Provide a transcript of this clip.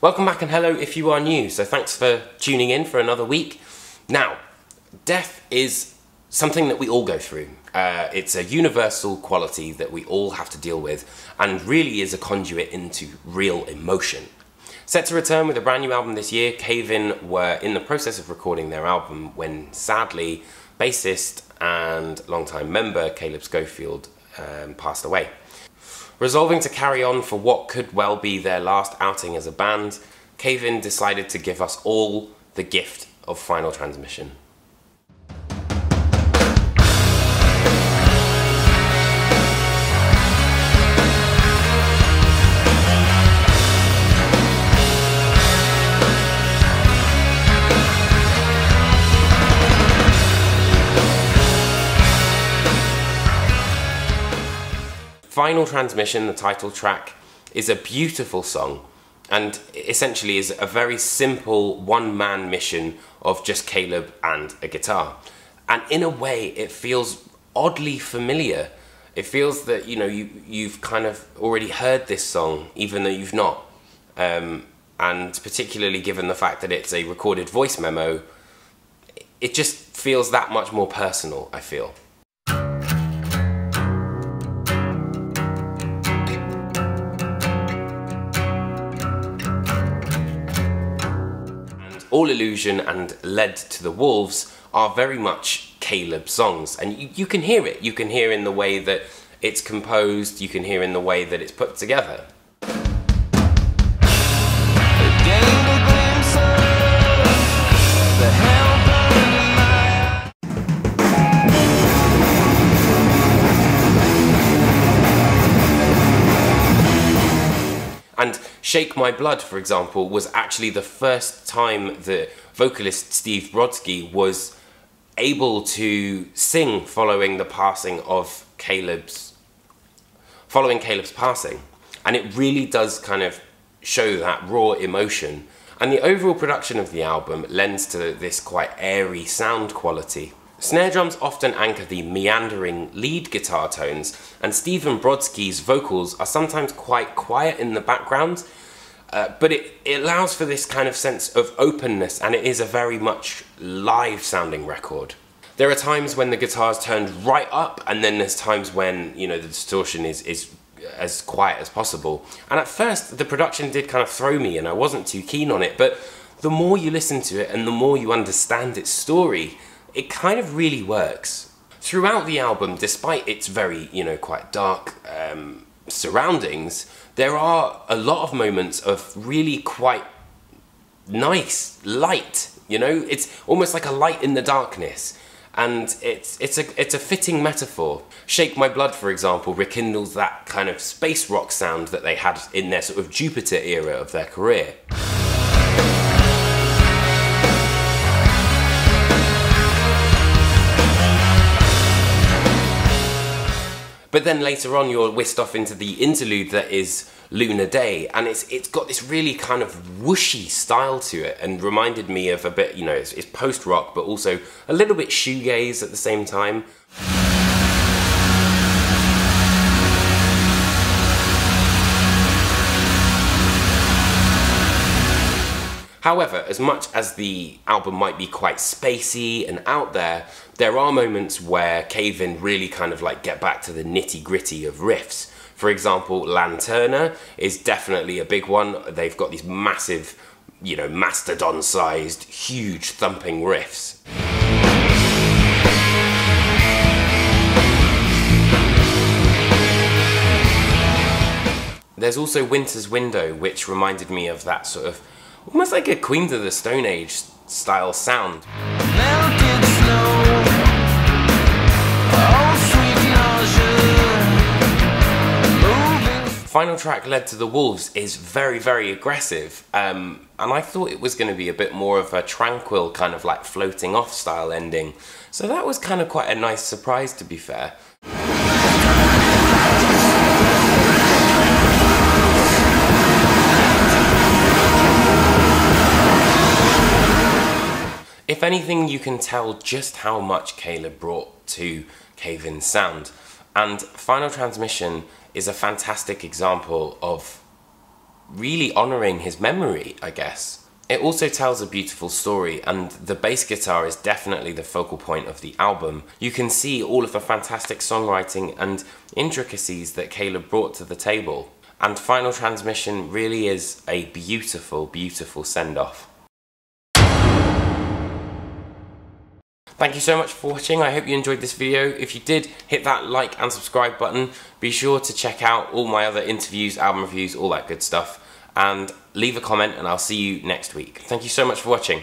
Welcome back and hello if you are new, so thanks for tuning in for another week. Now, death is something that we all go through. It's a universal quality that we all have to deal with and really is a conduit into real emotion. Set to return with a brand new album this year, Cave In were in the process of recording their album when sadly bassist and longtime member Caleb Schofield passed away. Resolving to carry on for what could well be their last outing as a band, Cave In decided to give us all the gift of Final Transmission. Final Transmission, the title track, is a beautiful song and essentially is a very simple one-man mission of just Caleb and a guitar. And in a way, it feels oddly familiar. It feels that, you know, you've kind of already heard this song, even though you've not. And particularly given the fact that it's a recorded voice memo, it just feels that much more personal, I feel. All Illusion and Led to the Wolves are very much Caleb songs, and you can hear it. You can hear in the way that it's composed, you can hear in the way that it's put together. And Shake My Blood, for example, was actually the first time that vocalist Steve Brodsky was able to sing following the passing of Caleb's passing. And it really does kind of show that raw emotion. And the overall production of the album lends to this quite airy sound quality. Snare drums often anchor the meandering lead guitar tones, and Steve Brodsky's vocals are sometimes quite quiet in the background, but it allows for this kind of sense of openness, and it is a very much live sounding record. There are times when the guitar's turned right up, and then there's times when, you know, the distortion is as quiet as possible. And at first the production did kind of throw me and I wasn't too keen on it, but the more you listen to it and the more you understand its story, it kind of really works. Throughout the album, despite its very, you know, quite dark surroundings, there are a lot of moments of really quite nice light, you know? It's almost like a light in the darkness, and it's a fitting metaphor. Shake My Blood, for example, rekindles that kind of space rock sound that they had in their sort of Jupiter era of their career. But then later on you're whisked off into the interlude that is Lunar Day, and it's got this really kind of whooshy style to it, and reminded me of a bit, you know, it's post-rock but also a little bit shoegaze at the same time. However, as much as the album might be quite spacey and out there, there are moments where Cave In really kind of like get back to the nitty-gritty of riffs. For example, Lanturner is definitely a big one. They've got these massive, you know, mastodon-sized, huge thumping riffs. There's also Winter's Window, which reminded me of that sort of almost like a Queens of the Stone Age style sound. Melted snow, oh sweet nausea. Final track, Led to the Wolves, is very, very aggressive, and I thought it was going to be a bit more of a tranquil kind of like floating off style ending, so that was kind of quite a nice surprise, to be fair. If anything, you can tell just how much Caleb brought to Cave In sound, and Final Transmission is a fantastic example of really honouring his memory, I guess. It also tells a beautiful story, and the bass guitar is definitely the focal point of the album. You can see all of the fantastic songwriting and intricacies that Caleb brought to the table. And Final Transmission really is a beautiful, beautiful send-off. Thank you so much for watching. I hope you enjoyed this video. If you did, hit that like and subscribe button. Be sure to check out all my other interviews, album reviews, all that good stuff. And leave a comment, and I'll see you next week. Thank you so much for watching.